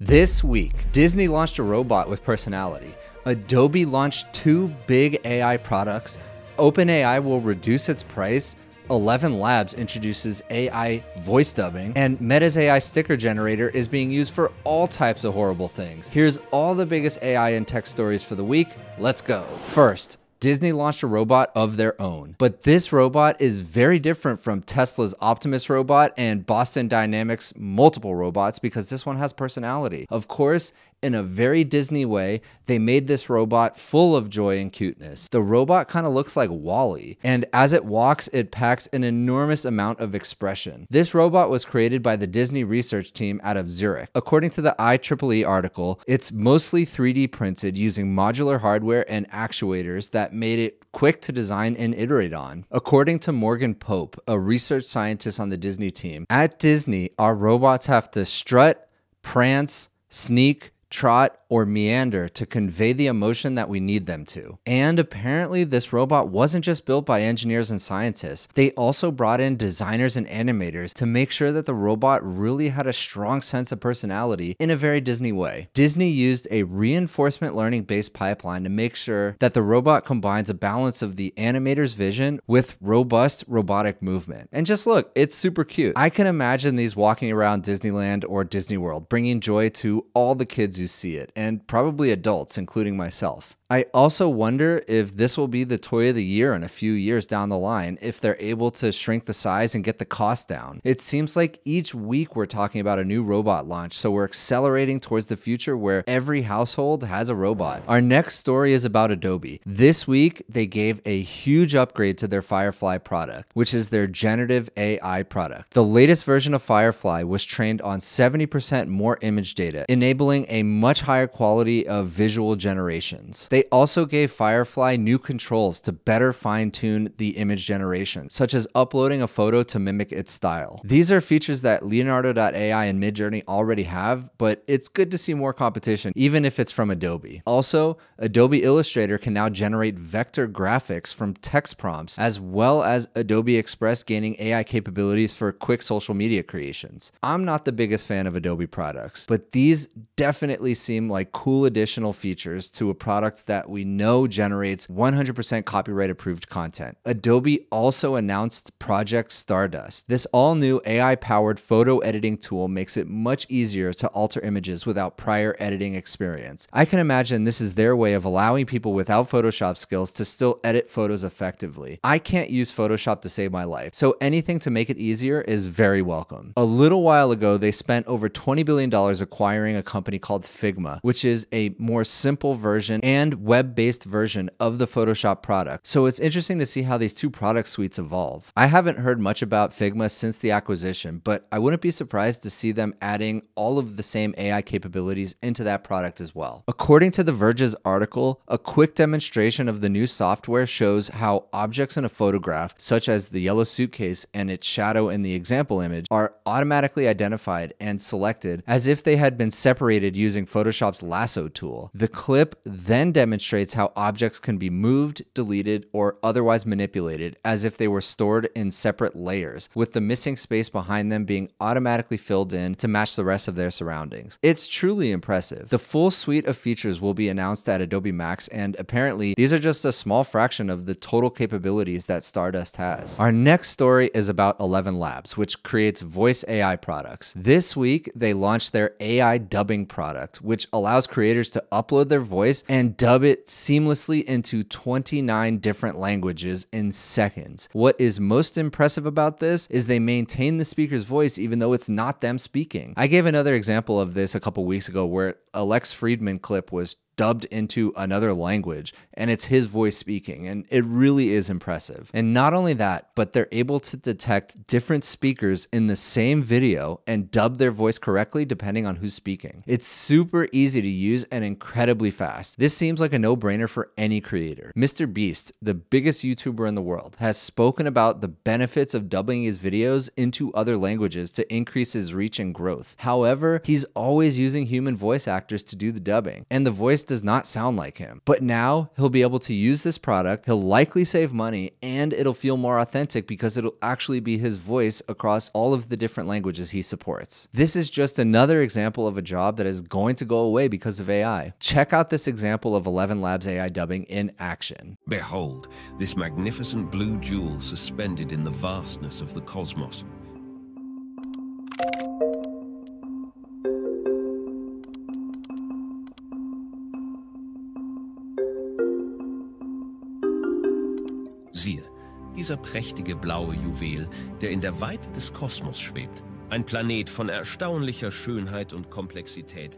This week, Disney launched a robot with personality. Adobe launched two big AI products. OpenAI will reduce its price. ElevenLabs introduces AI voice dubbing. And Meta's AI sticker generator is being used for all types of horrible things. Here's all the biggest AI and tech stories for the week. Let's go. First, Disney launched a robot of their own, but this robot is very different from Tesla's Optimus robot and Boston Dynamics' multiple robots because this one has personality. Of course, in a very Disney way, they made this robot full of joy and cuteness. The robot kind of looks like Wally, and as it walks, it packs an enormous amount of expression. This robot was created by the Disney research team out of Zurich. According to the IEEE article, it's mostly 3D printed using modular hardware and actuators that made it quick to design and iterate on. According to Morgan Pope, a research scientist on the Disney team, at Disney, our robots have to strut, prance, sneak, trot, or meander to convey the emotion that we need them to. And apparently this robot wasn't just built by engineers and scientists. They also brought in designers and animators to make sure that the robot really had a strong sense of personality in a very Disney way. Disney used a reinforcement learning-based pipeline to make sure that the robot combines a balance of the animator's vision with robust robotic movement. And just look, it's super cute. I can imagine these walking around Disneyland or Disney World, bringing joy to all the kids who see it, and probably adults, including myself. I also wonder if this will be the toy of the year in a few years down the line, if they're able to shrink the size and get the cost down. It seems like each week we're talking about a new robot launch, so we're accelerating towards the future where every household has a robot. Our next story is about Adobe. This week, they gave a huge upgrade to their Firefly product, which is their generative AI product. The latest version of Firefly was trained on 70% more image data, enabling a much higher quality of visual generations. They also gave Firefly new controls to better fine-tune the image generation, such as uploading a photo to mimic its style. These are features that Leonardo.ai and Midjourney already have, but it's good to see more competition, even if it's from Adobe. Also, Adobe Illustrator can now generate vector graphics from text prompts, as well as Adobe Express gaining AI capabilities for quick social media creations. I'm not the biggest fan of Adobe products, but these definitely seem like cool additional features to a product that we know generates 100% copyright-approved content. Adobe also announced Project Stardust. This all-new AI-powered photo editing tool makes it much easier to alter images without prior editing experience. I can imagine this is their way of allowing people without Photoshop skills to still edit photos effectively. I can't use Photoshop to save my life, so anything to make it easier is very welcome. A little while ago, they spent over $20 billion acquiring a company called Figma, which is a more simple version and web-based version of the Photoshop product. So it's interesting to see how these two product suites evolve. I haven't heard much about Figma since the acquisition, but I wouldn't be surprised to see them adding all of the same AI capabilities into that product as well. According to The Verge's article, a quick demonstration of the new software shows how objects in a photograph, such as the yellow suitcase and its shadow in the example image, are automatically identified and selected as if they had been separated using Photoshop's lasso tool. The clip then demonstrates how objects can be moved, deleted, or otherwise manipulated as if they were stored in separate layers, with the missing space behind them being automatically filled in to match the rest of their surroundings. It's truly impressive. The full suite of features will be announced at Adobe Max, and apparently these are just a small fraction of the total capabilities that Stardust has. Our next story is about ElevenLabs, which creates voice AI products. This week, they launched their AI dubbing product, which allows creators to upload their voice and dub it seamlessly into 29 different languages in seconds. What is most impressive about this is they maintain the speaker's voice even though it's not them speaking. I gave another example of this a couple weeks ago where a Lex Friedman clip was dubbed into another language, and it's his voice speaking, and it really is impressive. And not only that, but they're able to detect different speakers in the same video and dub their voice correctly depending on who's speaking. It's super easy to use and incredibly fast. This seems like a no-brainer for any creator. Mr. Beast, the biggest YouTuber in the world, has spoken about the benefits of dubbing his videos into other languages to increase his reach and growth. However, he's always using human voice actors to do the dubbing, and the voice just does not sound like him. But now he'll be able to use this product, he'll likely save money, and it'll feel more authentic because it'll actually be his voice across all of the different languages he supports. This is just another example of a job that is going to go away because of AI. Check out this example of ElevenLabs AI dubbing in action. Behold, this magnificent blue jewel suspended in the vastness of the cosmos. Siehe, dieser prächtige blaue Juwel, der in der Weite des Kosmos schwebt. Ein Planet von erstaunlicher Schönheit und Komplexität.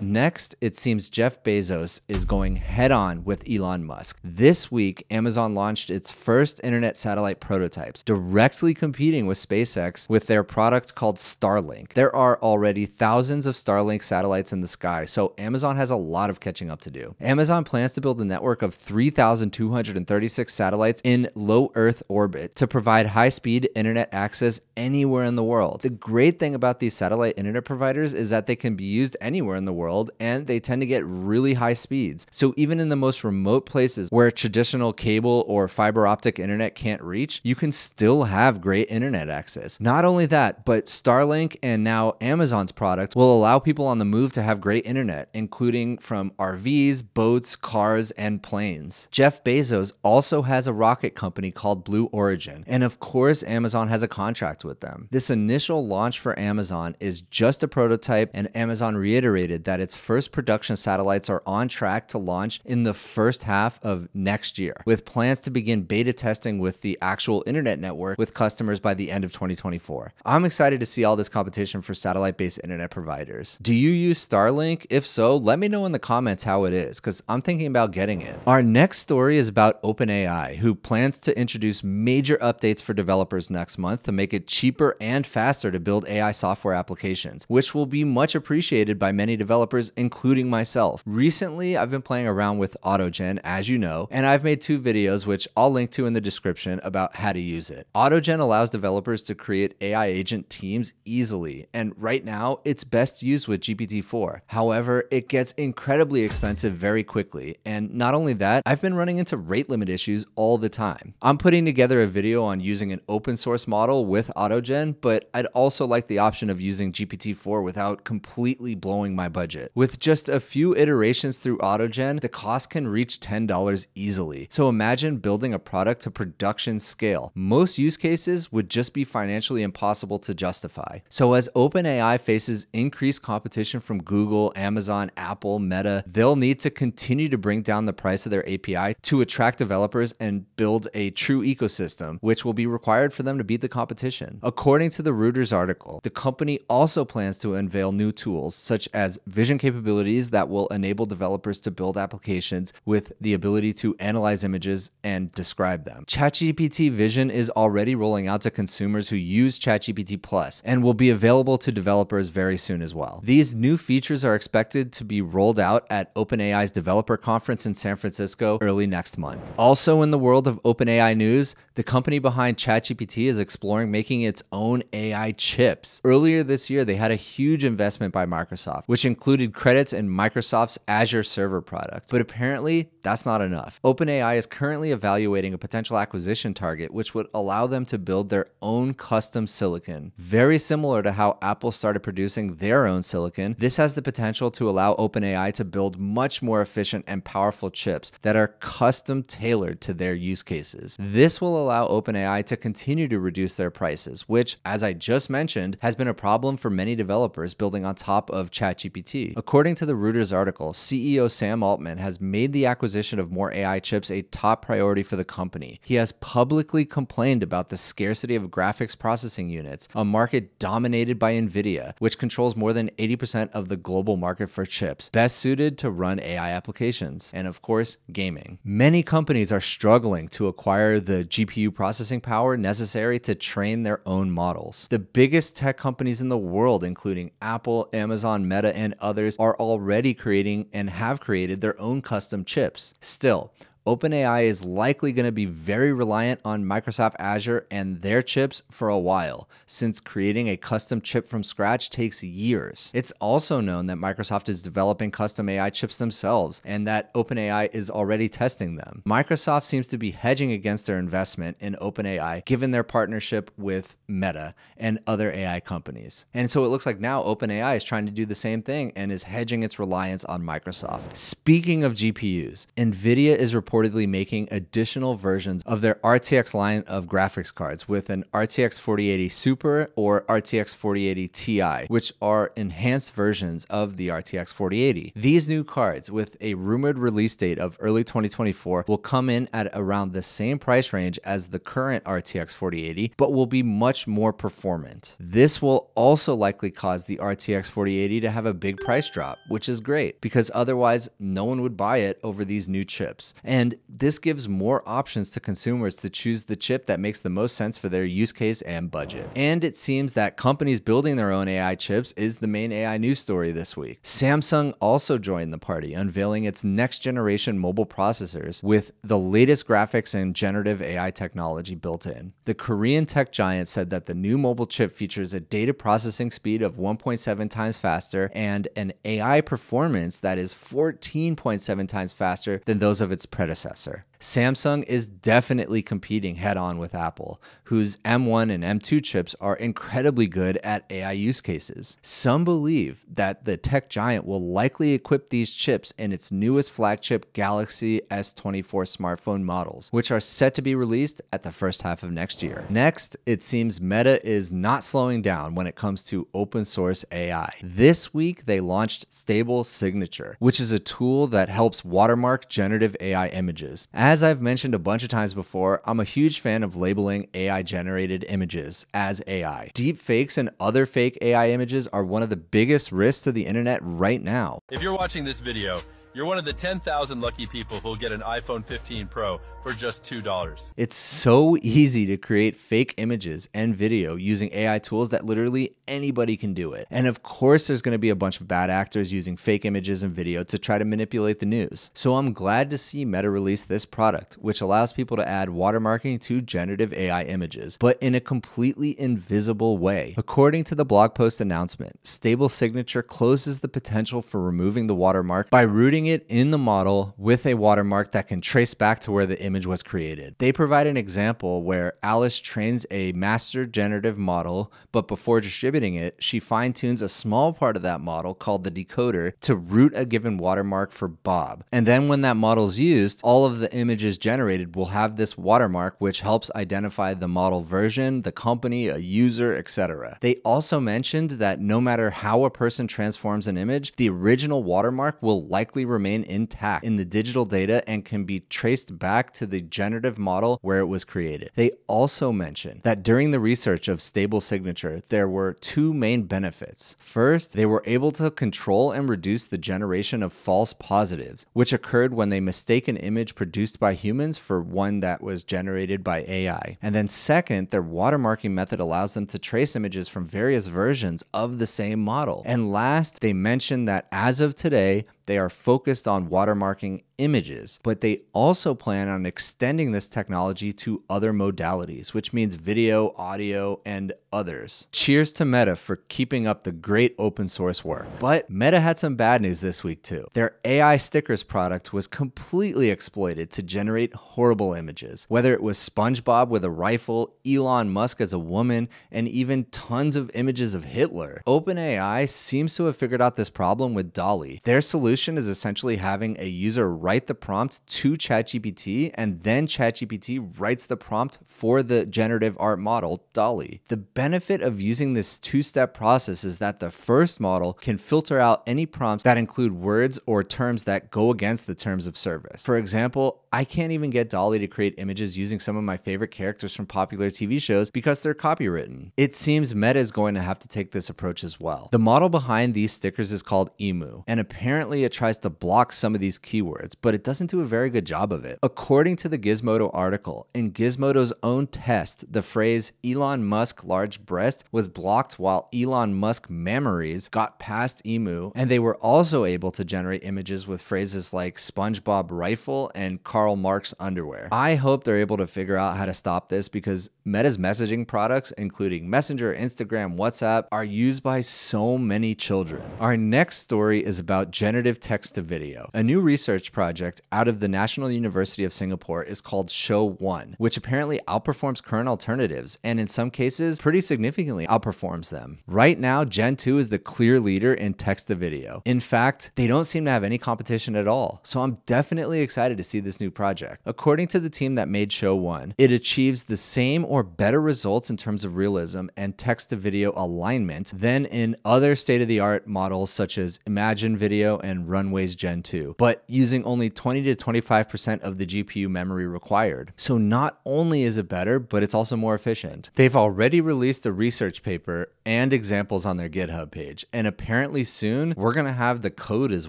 Next, it seems Jeff Bezos is going head-on with Elon Musk. This week, Amazon launched its first internet satellite prototypes, directly competing with SpaceX with their product called Starlink. There are already thousands of Starlink satellites in the sky, so Amazon has a lot of catching up to do. Amazon plans to build a network of 3,236 satellites in low Earth orbit to provide high-speed internet access anywhere in the world. The great thing about these satellite internet providers is that they can be used anywhere in the world, and they tend to get really high speeds. So even in the most remote places where traditional cable or fiber optic internet can't reach, you can still have great internet access. Not only that, but Starlink and now Amazon's product will allow people on the move to have great internet, including from RVs, boats, cars, and planes. Jeff Bezos also has a rocket company called Blue Origin, and of course Amazon has a contract with them. This initial launch for Amazon is just a prototype, and Amazon reiterated that its first production satellites are on track to launch in the first half of next year, with plans to begin beta testing with the actual internet network with customers by the end of 2024. I'm excited to see all this competition for satellite-based internet providers. Do you use Starlink? If so, let me know in the comments how it is, because I'm thinking about getting it. Our next story is about OpenAI, who plans to introduce major updates for developers next month to make it cheaper and faster to build AI software applications, which will be much appreciated by many developers, including myself. Recently, I've been playing around with AutoGen, as you know, and I've made two videos, which I'll link to in the description, about how to use it. AutoGen allows developers to create AI agent teams easily, and right now, it's best used with GPT-4. However, it gets incredibly expensive very quickly, and not only that, I've been running into rate limit issues all the time. I'm putting together a video on using an open source model with AutoGen, but I'd also like the option of using GPT-4 without completely blowing my budget. With just a few iterations through AutoGen, the cost can reach $10 easily. So imagine building a product to production scale. Most use cases would just be financially impossible to justify. So as OpenAI faces increased competition from Google, Amazon, Apple, Meta, they'll need to continue to bring down the price of their API to attract developers and build a true ecosystem, which will be required for them to beat the competition. According to the Reuters article, the company also plans to unveil new tools such as vision capabilities that will enable developers to build applications with the ability to analyze images and describe them. ChatGPT Vision is already rolling out to consumers who use ChatGPT Plus and will be available to developers very soon as well. These new features are expected to be rolled out at OpenAI's developer conference in San Francisco early next month. Also in the world of OpenAI news, the company behind ChatGPT is exploring making its own AI chips. Earlier this year, they had a huge investment by Microsoft, which included credits in Microsoft's Azure server product. But apparently, that's not enough. OpenAI is currently evaluating a potential acquisition target, which would allow them to build their own custom silicon. Very similar to how Apple started producing their own silicon, this has the potential to allow OpenAI to build much more efficient and powerful chips that are custom tailored to their use cases. This will allow OpenAI to continue to reduce their prices, which, as I just mentioned, has been a problem for many developers building on top of ChatGPT. According to the Reuters article, CEO Sam Altman has made the acquisition of more AI chips a top priority for the company. He has publicly complained about the scarcity of graphics processing units, a market dominated by Nvidia, which controls more than 80% of the global market for chips, best suited to run AI applications, and of course, gaming. Many companies are struggling to acquire the GPU processing power necessary to train their own models. The biggest tech companies in the world, including Apple, Amazon, Meta, and others, are already creating and have created their own custom chips. Still, OpenAI is likely going to be very reliant on Microsoft Azure and their chips for a while, since creating a custom chip from scratch takes years. It's also known that Microsoft is developing custom AI chips themselves and that OpenAI is already testing them. Microsoft seems to be hedging against their investment in OpenAI given their partnership with Meta and other AI companies. And so it looks like now OpenAI is trying to do the same thing and is hedging its reliance on Microsoft. Speaking of GPUs, Nvidia is reportedly making additional versions of their RTX line of graphics cards with an RTX 4080 Super or RTX 4080 Ti, which are enhanced versions of the RTX 4080. These new cards, with a rumored release date of early 2024, will come in at around the same price range as the current RTX 4080, but will be much more performant. This will also likely cause the RTX 4080 to have a big price drop, which is great because otherwise no one would buy it over these new chips. And this gives more options to consumers to choose the chip that makes the most sense for their use case and budget. And it seems that companies building their own AI chips is the main AI news story this week. Samsung also joined the party, unveiling its next generation mobile processors with the latest graphics and generative AI technology built in. The Korean tech giant said that the new mobile chip features a data processing speed of 1.7 times faster and an AI performance that is 14.7 times faster than those of its predecessor. Samsung is definitely competing head-on with Apple, whose M1 and M2 chips are incredibly good at AI use cases. Some believe that the tech giant will likely equip these chips in its newest flagship Galaxy S24 smartphone models, which are set to be released at the first half of next year. Next, it seems Meta is not slowing down when it comes to open source AI. This week, they launched Stable Signature, which is a tool that helps watermark generative AI images. As I've mentioned a bunch of times before, I'm a huge fan of labeling AI-generated images as AI. Deepfakes and other fake AI images are one of the biggest risks to the internet right now. If you're watching this video, you're one of the 10,000 lucky people who'll get an iPhone 15 Pro for just $2. It's so easy to create fake images and video using AI tools that literally anybody can do it. And of course, there's going to be a bunch of bad actors using fake images and video to try to manipulate the news. So I'm glad to see Meta release this product, which allows people to add watermarking to generative AI images, but in a completely invisible way. According to the blog post announcement, Stable Signature closes the potential for removing the watermark by rooting it in the model with a watermark that can trace back to where the image was created. They provide an example where Alice trains a master generative model, but before distributing it, she fine-tunes a small part of that model called the decoder to root a given watermark for Bob. And then when that model's used, all of the images generated will have this watermark, which helps identify the model version, the company, a user, etc. They also mentioned that no matter how a person transforms an image, the original watermark will likely remain intact in the digital data and can be traced back to the generative model where it was created. They also mentioned that during the research of Stable Signature, there were two main benefits. First, they were able to control and reduce the generation of false positives, which occurred when they mistake an image produced by humans for one that was generated by AI. And then second, their watermarking method allows them to trace images from various versions of the same model. And last, they mentioned that as of today, they are focused on watermarking images, but they also plan on extending this technology to other modalities, which means video, audio, and others. Cheers to Meta for keeping up the great open source work. But Meta had some bad news this week too. Their AI stickers product was completely exploited to generate horrible images, whether it was SpongeBob with a rifle, Elon Musk as a woman, and even tons of images of Hitler. OpenAI seems to have figured out this problem with DALL-E. Their solution is essentially having a user write the prompt to ChatGPT, and then ChatGPT writes the prompt for the generative art model, DALL-E. The benefit of using this two-step process is that the first model can filter out any prompts that include words or terms that go against the terms of service. For example, I can't even get DALL-E to create images using some of my favorite characters from popular TV shows because they're copywritten. It seems Meta is going to have to take this approach as well. The model behind these stickers is called EMU, and apparently Nvidia tries to block some of these keywords, but it doesn't do a very good job of it. According to the Gizmodo article, in Gizmodo's own test, the phrase Elon Musk large breast was blocked while Elon Musk memories got past EMU, and they were also able to generate images with phrases like SpongeBob rifle and Karl Marx underwear. I hope they're able to figure out how to stop this, because Meta's messaging products, including Messenger, Instagram, WhatsApp, are used by so many children. Our next story is about generative text to video. A new research project out of the National University of Singapore is called Show-1, which apparently outperforms current alternatives, and in some cases pretty significantly outperforms them. Right now, Gen-2 is the clear leader in text to video. In fact, they don't seem to have any competition at all, so I'm definitely excited to see this new project. According to the team that made Show-1, it achieves the same or better results in terms of realism and text to video alignment than in other state-of-the-art models such as Imagine Video and Runway's Gen-2, but using only 20 to 25% of the GPU memory required. So not only is it better, but it's also more efficient. They've already released a research paper and examples on their GitHub page, and apparently soon we're gonna have the code as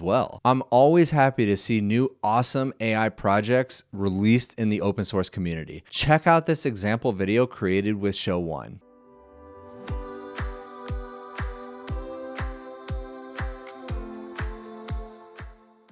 well. I'm always happy to see new awesome AI projects released in the open source community. Check out this example video created with Show-1.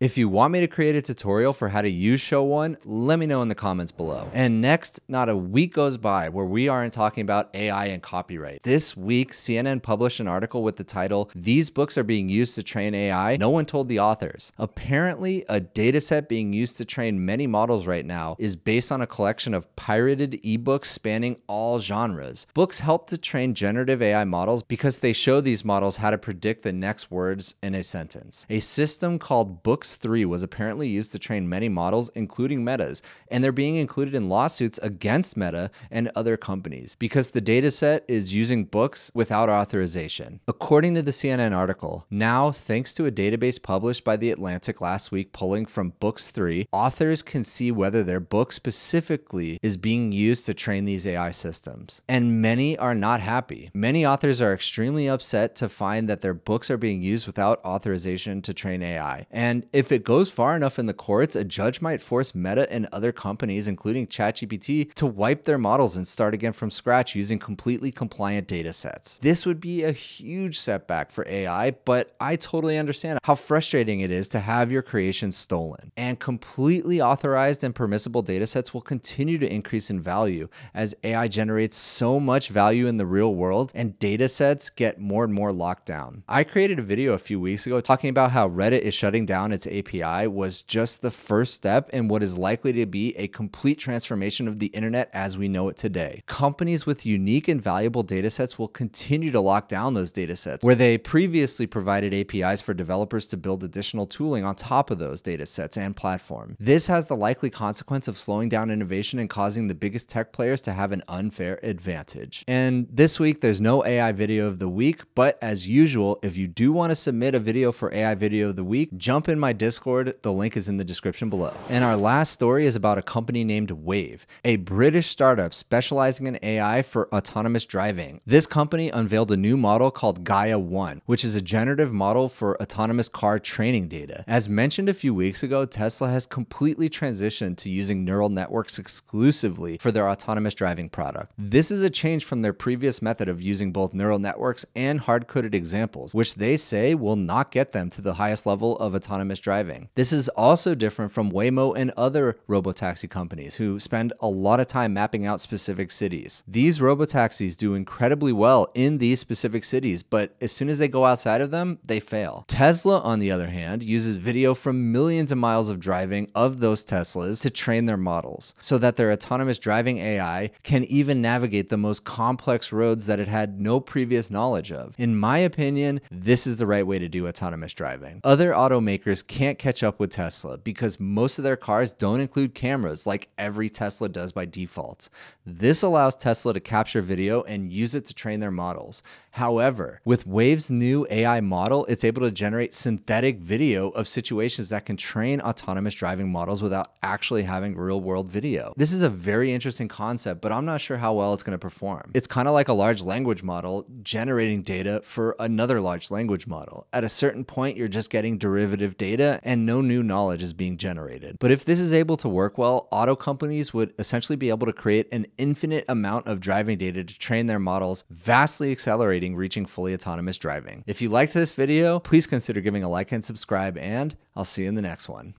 If you want me to create a tutorial for how to use Show-1, let me know in the comments below. And next, not a week goes by where we aren't talking about AI and copyright. This week, CNN published an article with the title, "These books are being used to train AI, no one told the authors." Apparently, a dataset being used to train many models right now is based on a collection of pirated ebooks spanning all genres. Books help to train generative AI models because they show these models how to predict the next words in a sentence. A system called Books3 was apparently used to train many models, including Meta's, and they're being included in lawsuits against Meta and other companies because the dataset is using books without authorization. According to the CNN article, now thanks to a database published by The Atlantic last week pulling from Books3, authors can see whether their book specifically is being used to train these AI systems. And many are not happy. Many authors are extremely upset to find that their books are being used without authorization to train AI. And if it goes far enough in the courts, a judge might force Meta and other companies, including ChatGPT, to wipe their models and start again from scratch using completely compliant data sets. This would be a huge setback for AI, but I totally understand how frustrating it is to have your creations stolen. And completely authorized and permissible data sets will continue to increase in value as AI generates so much value in the real world and data sets get more and more locked down. I created a video a few weeks ago talking about how Reddit is shutting down its API was just the first step in what is likely to be a complete transformation of the internet as we know it today. Companies with unique and valuable datasets will continue to lock down those datasets where they previously provided APIs for developers to build additional tooling on top of those datasets and platform. This has the likely consequence of slowing down innovation and causing the biggest tech players to have an unfair advantage. And this week, there's no AI video of the week, but as usual, if you do want to submit a video for AI video of the week, jump in my Discord, the link is in the description below. And our last story is about a company named Wave, a British startup specializing in AI for autonomous driving. This company unveiled a new model called Gaia-1, which is a generative model for autonomous car training data. As mentioned a few weeks ago, Tesla has completely transitioned to using neural networks exclusively for their autonomous driving product. This is a change from their previous method of using both neural networks and hard-coded examples, which they say will not get them to the highest level of autonomous driving. This is also different from Waymo and other robotaxi companies who spend a lot of time mapping out specific cities. These robotaxis do incredibly well in these specific cities, but as soon as they go outside of them, they fail. Tesla, on the other hand, uses video from millions of miles of driving of those Teslas to train their models so that their autonomous driving AI can even navigate the most complex roads that it had no previous knowledge of. In my opinion, this is the right way to do autonomous driving. Other automakers can't catch up with Tesla because most of their cars don't include cameras like every Tesla does by default. This allows Tesla to capture video and use it to train their models. However, with Wave's new AI model, it's able to generate synthetic video of situations that can train autonomous driving models without actually having real-world video. This is a very interesting concept, but I'm not sure how well it's going to perform. It's kind of like a large language model generating data for another large language model. At a certain point, you're just getting derivative data data and no new knowledge is being generated. But if this is able to work well, auto companies would essentially be able to create an infinite amount of driving data to train their models, vastly accelerating reaching fully autonomous driving. If you liked this video, please consider giving a like and subscribe, and I'll see you in the next one.